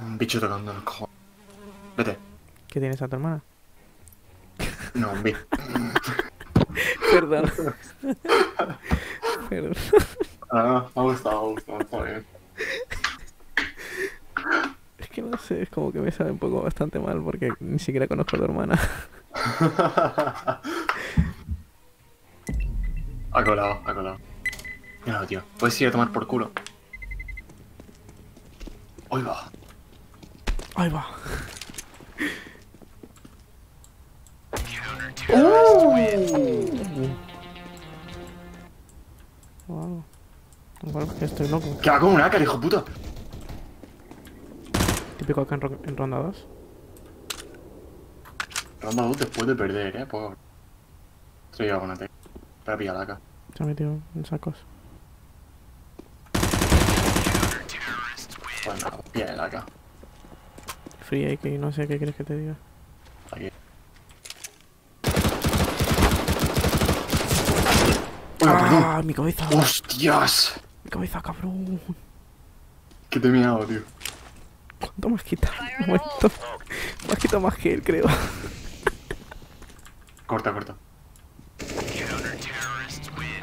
Un bicho tocando el cojo. Vete. ¿Qué tienes a tu hermana? No, un bicho. Perdón. Perdón. Ah, me ha gustado, está bien. Es que no sé, es como que me sabe un poco bastante mal porque ni siquiera conozco a tu hermana. Ha colado. Mira, tío, puedes ir a tomar por culo. Ahí va. Wow. Igual que estoy loco. ¿Qué hago con un AK, hijo puta? Típico AK en ronda 2. Ronda 2 después de perder, pobre. Estoy a una T. Para pillar la AK. Se ha metido en sacos. Bueno, pilla el AK. Free AK, no sé qué quieres que te diga. Aquí. ¡Ah! ¡Mi cabeza! ¡Hostias! ¡Mi cabeza, cabrón! ¿Qué te he mirado, tío? ¿Cuánto me has quitado? Un momento. Me has quitado más que él, creo. Corta.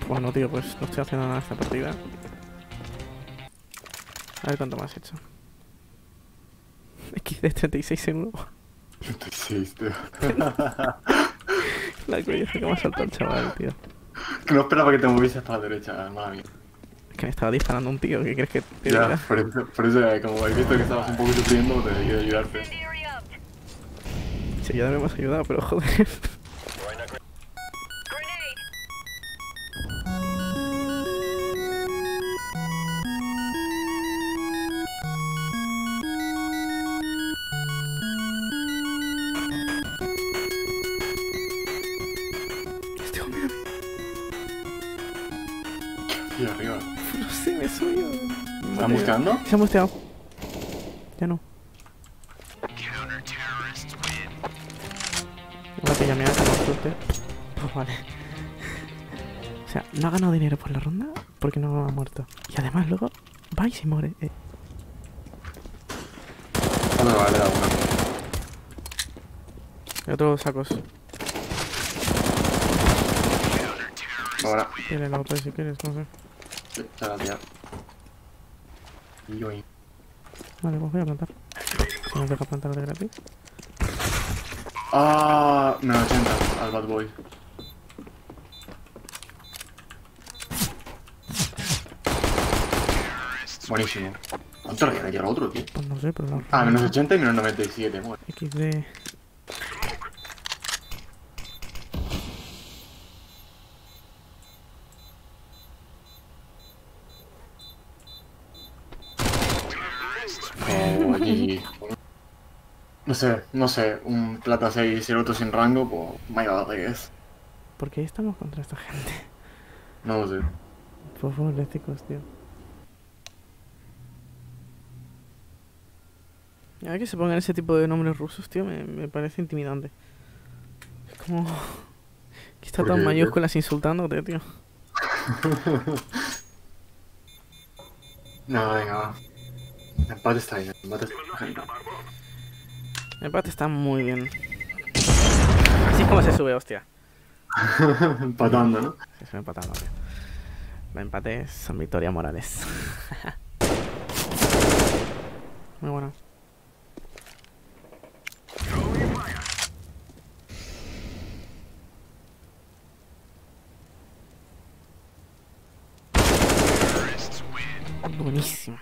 Bueno, tío, pues no estoy haciendo nada esta partida. A ver cuánto me has hecho. XD 36 en 1. 36, tío. La coña que me ha saltado el chaval, tío. Que no esperaba que te movieses para la derecha, mala mía. Es que me estaba disparando un tío, ¿qué crees que te diga? Ya, por eso, como habéis visto que estabas un poco sufriendo, te debí ayudarte. Sí, ya me hemos ayudado, pero joder. Y arriba. No sé, me suyo. ¿Están buscando? Se han busteado. Ya no. Igual que ya me ha dado suerte. Pues vale. O sea, no ha ganado dinero por la ronda porque no ha muerto. Y además luego va y se muere. Bueno, vale, da una. Y otros sacos. Ahora. Tiene la otra si quieres, no sé. Y yo ahí. Vale, pues voy a plantar. Si no deja plantar de gratis. Ah, me lo sientas al bad boy. Buenísimo. ¿Cuánto le queda al otro, tío? Pues no sé, pero no. Ah, menos 80 y menos 97, bueno. XD. No sé, un plata 6 y el otro sin rango, pues me ha dado que es. ¿Por qué estamos contra esta gente? No lo sé. Pues pobrecicos, tío. A ver que se pongan ese tipo de nombres rusos, tío, me parece intimidante. Es como... que está tan mayúsculas insultándote, tío. No, venga. El empate está bien, El empate está muy bien. Así es como se sube, hostia. Empatando, ¿no? Se sube empatando, tío. La empate son Victoria Morales. Muy buena. Buenísima.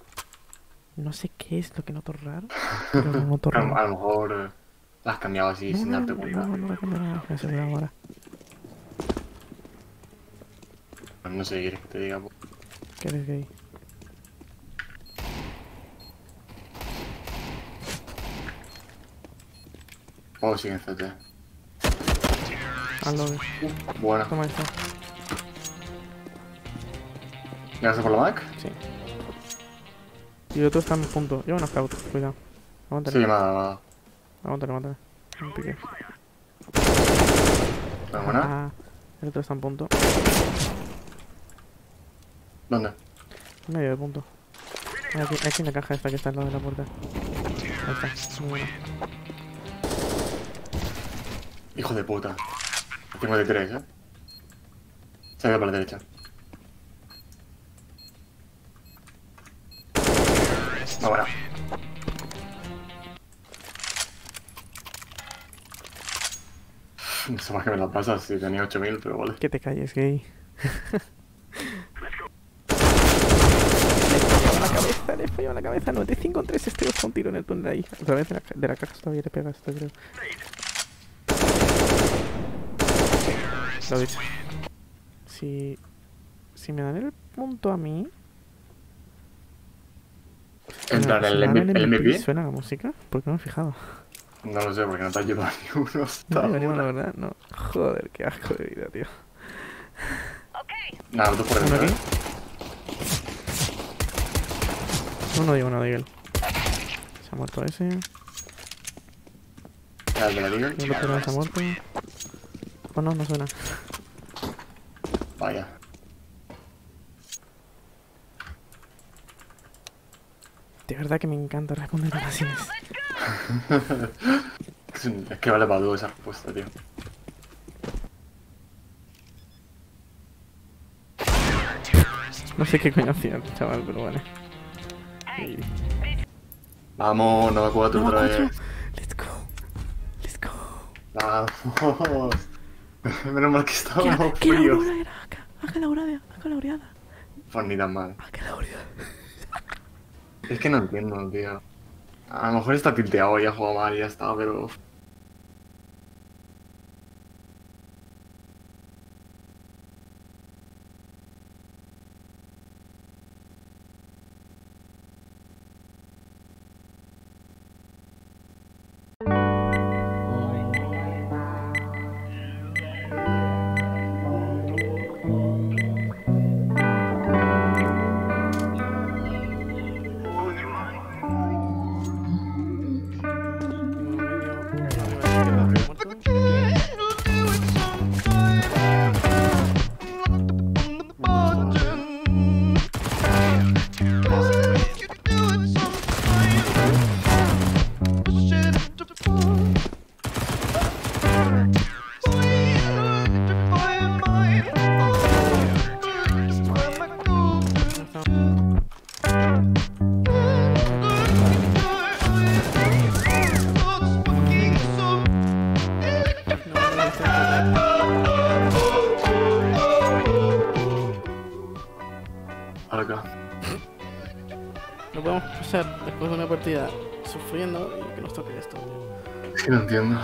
No sé qué es lo que noto raro, pero no noto raro. A lo mejor la has cambiado así sin darte cuenta. No, no la he cambiado, voy a hacerlo ahora. No sé, ¿quieres que te diga? ¿Qué eres gay? Oh, sí, en FT. Hazlo. Buena. Toma esto. ¿Gracias por la Mac? Sí. Y el otro está en punto. Lleva una scout, cuidado. Aguántale. Sí, nada. Aguántale, mátale. Un pique. Vámonos. Ah, el otro está en punto. ¿Dónde? En medio de punto. Aquí en la caja esta que está al lado de la puerta. Ahí está. Muy bien. Hijo de puta. 53, ¿eh? Se ve para la derecha. No, bueno. No sé más que me la pasa si tenía 8000, pero vale. Que te calles, gay. Le he fallado la cabeza, no, de 5 en 3 este con tiro en el túnel ahí. A través de la caja todavía le pegas, esto creo. Lo he dicho. Si me dan el punto a mí. ¿Entrar el MVP? ¿Suena la música? ¿Por qué no me he fijado? No lo sé, porque no te has llevado ni uno hasta ahora. No, la verdad, no. Joder, qué asco de vida, tío. Nada, tú por dentro, ¿eh? No digo nada, Digel. Se ha muerto ese. Ya, el de la Digel. Se ha muerto. Oh, no, no suena. Vaya. De verdad que me encanta responder a las cines. Es que vale para todo esa respuesta, tío. No sé qué coño hacía, chaval, pero vale. Sí. Vamos, 9-4 otra vez. Let's go. Let's go. Vamos. Menos mal que estábamos fríos. Acá la oreada. Acá la oreada. Pues ni tan mal. Acá la oreada. Es que no entiendo, tío. A lo mejor está tilteado y ha jugado mal y ya está, pero... No podemos pasar después de una partida sufriendo y que nos toque esto. Es que no entiendo.